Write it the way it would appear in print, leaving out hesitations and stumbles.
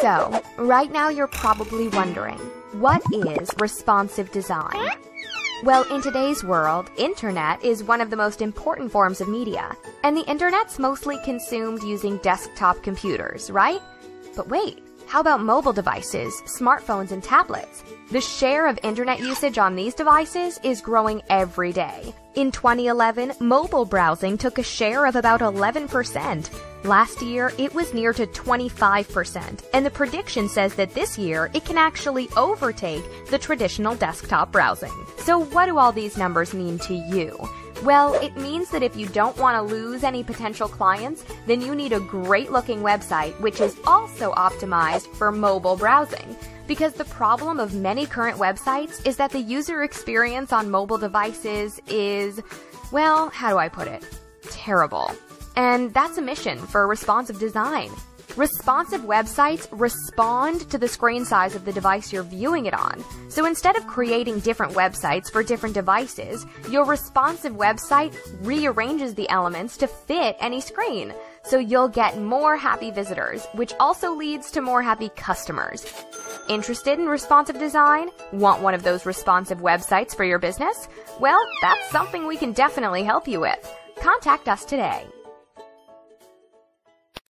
So, right now you're probably wondering, what is responsive design? Well, in today's world, internet is one of the most important forms of media, and the internet's mostly consumed using desktop computers, right? But wait, how about mobile devices, smartphones, and tablets? The share of internet usage on these devices is growing every day. In 2011, mobile browsing took a share of about 11%. Last year, it was near to 25%, and the prediction says that this year, it can actually overtake the traditional desktop browsing. So what do all these numbers mean to you? Well, it means that if you don't want to lose any potential clients, then you need a great-looking website which is also optimized for mobile browsing. Because the problem of many current websites is that the user experience on mobile devices is, well, how do I put it? Terrible. And that's a mission for responsive design. Responsive websites respond to the screen size of the device you're viewing it on. So instead of creating different websites for different devices, your responsive website rearranges the elements to fit any screen. So you'll get more happy visitors, which also leads to more happy customers. Interested in responsive design? Want one of those responsive websites for your business? Well, that's something we can definitely help you with. Contact us today.